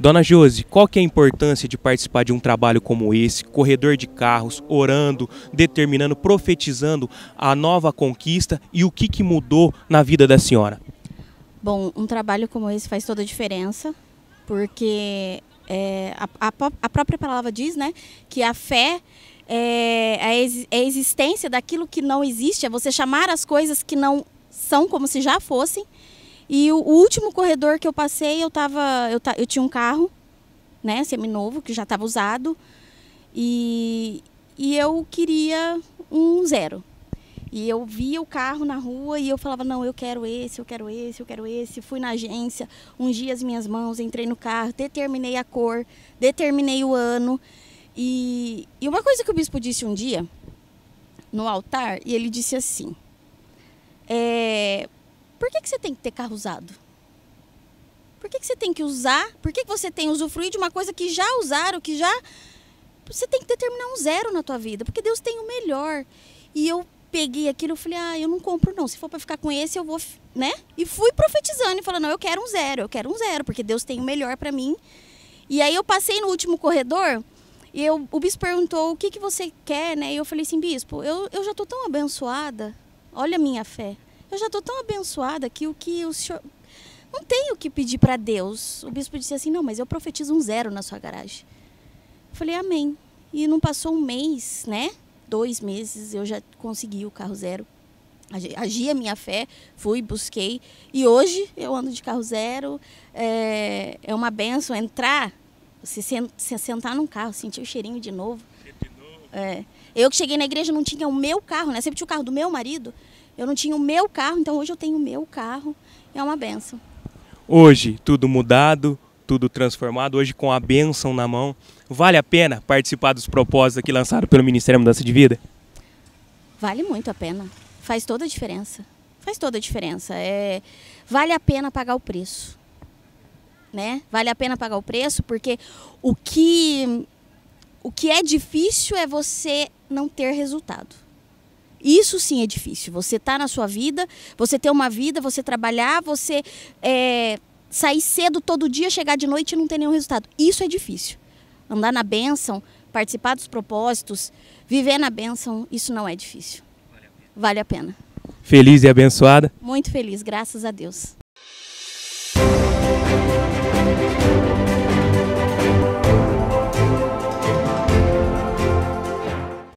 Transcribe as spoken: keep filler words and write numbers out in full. Dona Josi, qual que é a importância de participar de um trabalho como esse, Corredor de Carros, orando, determinando, profetizando a nova conquista e o que, que mudou na vida da senhora? Bom, um trabalho como esse faz toda a diferença, porque é, a, a, a própria palavra diz, né, que a fé é a, ex, a existência daquilo que não existe, é você chamar as coisas que não são como se já fossem. E o último corredor que eu passei, eu, tava, eu, eu tinha um carro, né, seminovo, que já estava usado, e, e eu queria um zero. E eu via o carro na rua e eu falava, não, eu quero esse, eu quero esse, eu quero esse. Fui na agência, ungi as minhas mãos, entrei no carro, determinei a cor, determinei o ano. E, e uma coisa que o bispo disse um dia, no altar, e ele disse assim, é... Por que que você tem que ter carro usado? Por que que você tem que usar? Por que que você tem que usufruir de uma coisa que já usaram, que já... Você tem que determinar um zero na tua vida, porque Deus tem o melhor. E eu peguei aquilo e falei, ah, eu não compro não, se for para ficar com esse eu vou, né? E fui profetizando e falando, não, eu quero um zero, eu quero um zero, porque Deus tem o melhor para mim. E aí eu passei no último corredor e eu, o bispo perguntou, o que que você quer, né? E eu falei assim, bispo, eu, eu já estou tão abençoada, olha a minha fé. Eu já estou tão abençoada que o que o senhor... Não tenho o que pedir para Deus. O bispo disse assim, não, mas eu profetizo um zero na sua garagem. Eu falei, amém. E não passou um mês, né? Dois meses, eu já consegui o carro zero. Agi a minha fé, fui, busquei. E hoje eu ando de carro zero. É, é uma benção entrar, se sentar num carro, sentir o cheirinho de novo. De novo. É. Eu que cheguei na igreja não tinha o meu carro, né? Sempre tinha o carro do meu marido. Eu não tinha o meu carro, então hoje eu tenho o meu carro. É uma bênção. Hoje, tudo mudado, tudo transformado. Hoje, com a bênção na mão. Vale a pena participar dos propósitos aqui lançados pelo Ministério Mudança de Vida? Vale muito a pena. Faz toda a diferença. Faz toda a diferença. É... Vale a pena pagar o preço. Né? Vale a pena pagar o preço, porque o que, o que é difícil é você não ter resultado. Isso sim é difícil, você está na sua vida, você ter uma vida, você trabalhar, você é, sair cedo todo dia, chegar de noite e não ter nenhum resultado. Isso é difícil. Andar na bênção, participar dos propósitos, viver na bênção, isso não é difícil. Vale a pena. Feliz e abençoada? Muito feliz, graças a Deus.